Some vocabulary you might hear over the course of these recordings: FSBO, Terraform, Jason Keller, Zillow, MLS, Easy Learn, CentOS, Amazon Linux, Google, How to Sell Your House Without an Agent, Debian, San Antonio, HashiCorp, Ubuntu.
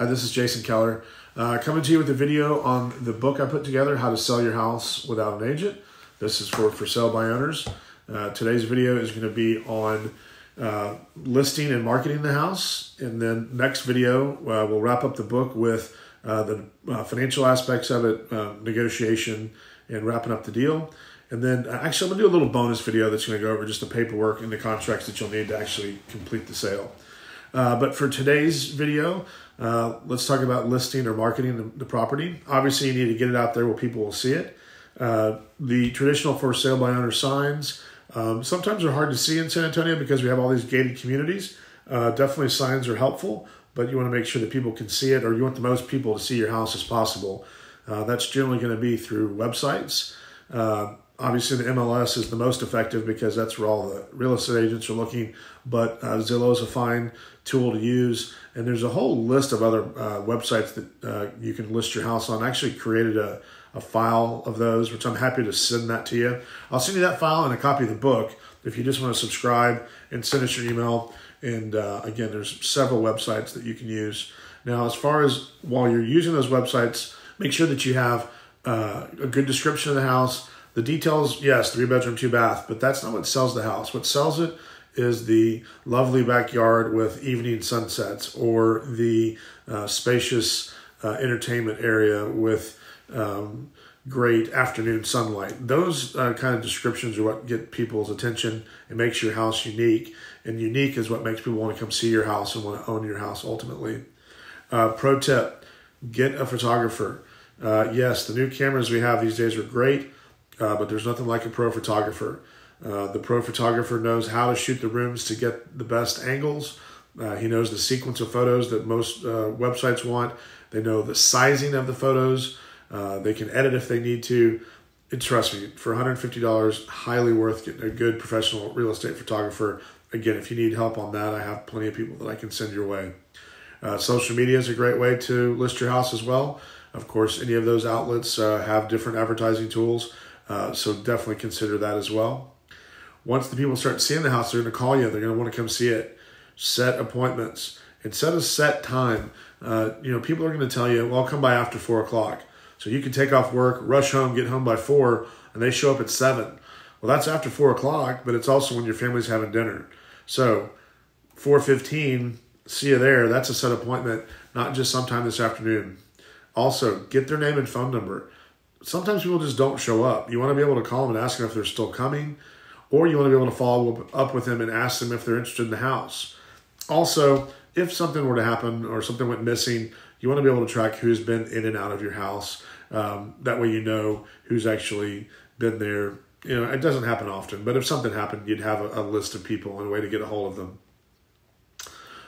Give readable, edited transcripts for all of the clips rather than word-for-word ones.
Hi, this is Jason Keller, coming to you with a video on the book I put together, How to Sell Your House Without an Agent. This is for sale by owners. Today's video is going to be on listing and marketing the house. And then next video, we'll wrap up the book with the financial aspects of it, negotiation, and wrapping up the deal. And then actually I'm going to do a little bonus video that's going to go over just the paperwork and the contracts that you'll need to actually complete the sale. But for today's video, let's talk about listing or marketing the property. Obviously, you need to get it out there where people will see it. The traditional for sale by owner signs, sometimes are hard to see in San Antonio because we have all these gated communities. Definitely signs are helpful, but you want to make sure that people can see it, or you want the most people to see your house as possible. That's generally going to be through websites. Obviously, the MLS is the most effective because that's where all the real estate agents are looking, but Zillow is a fine tool to use. And there's a whole list of other websites that you can list your house on. I actually created a file of those, which I'm happy to send that to you. I'll send you that file and a copy of the book if you just want to subscribe and send us your email. And again, there's several websites that you can use. Now, as far as while you're using those websites, make sure that you have a good description of the house. The details, yes, 3-bedroom, 2-bath, but that's not what sells the house. What sells it is the lovely backyard with evening sunsets, or the spacious entertainment area with great afternoon sunlight. Those kind of descriptions are what get people's attention and makes your house unique. And unique is what makes people want to come see your house and want to own your house ultimately. Pro tip, get a photographer. Yes, the new cameras we have these days are great. But there's nothing like a pro photographer. The pro photographer knows how to shoot the rooms to get the best angles. He knows the sequence of photos that most websites want. They know the sizing of the photos. They can edit if they need to. And trust me, for $150, highly worth getting a good professional real estate photographer. Again, if you need help on that, I have plenty of people that I can send your way. Social media is a great way to list your house as well. Of course, any of those outlets have different advertising tools. So definitely consider that as well. Once the people start seeing the house, they're going to call you. They're going to want to come see it. Set appointments and set a set time. You know, people are going to tell you, well, I'll come by after 4 o'clock. So you can take off work, rush home, get home by 4, and they show up at 7. Well, that's after 4 o'clock, but it's also when your family's having dinner. So 4:15, see you there. That's a set appointment, not just sometime this afternoon. Also, get their name and phone number. Sometimes people just don't show up. You want to be able to call them and ask them if they're still coming, or you want to be able to follow up with them and ask them if they're interested in the house. Also, if something were to happen or something went missing, you want to be able to track who's been in and out of your house. That way you know who's actually been there. You know, it doesn't happen often, but if something happened, you'd have a list of people and a way to get a hold of them.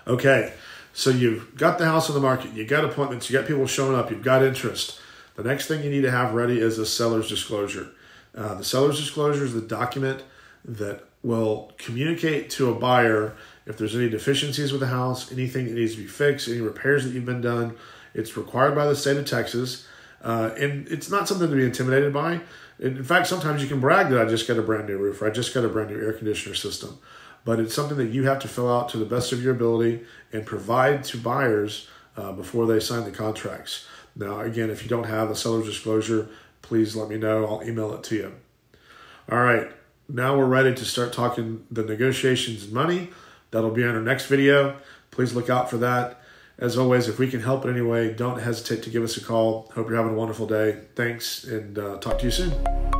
Okay, so you've got the house on the market. You've got appointments. You've got people showing up. You've got interest. The next thing you need to have ready is a seller's disclosure. The seller's disclosure is the document that will communicate to a buyer if there's any deficiencies with the house, anything that needs to be fixed, any repairs that you've been done. It's required by the state of Texas, and it's not something to be intimidated by. In fact, sometimes you can brag that I just got a brand new roof, or I just got a brand new air conditioner system. But it's something that you have to fill out to the best of your ability and provide to buyers before they sign the contracts. Now, again, if you don't have a seller's disclosure, please let me know. I'll email it to you. All right. Now we're ready to start talking the negotiations and money. That'll be on our next video. Please look out for that. As always, if we can help in any way, don't hesitate to give us a call. Hope you're having a wonderful day. Thanks, and talk to you soon.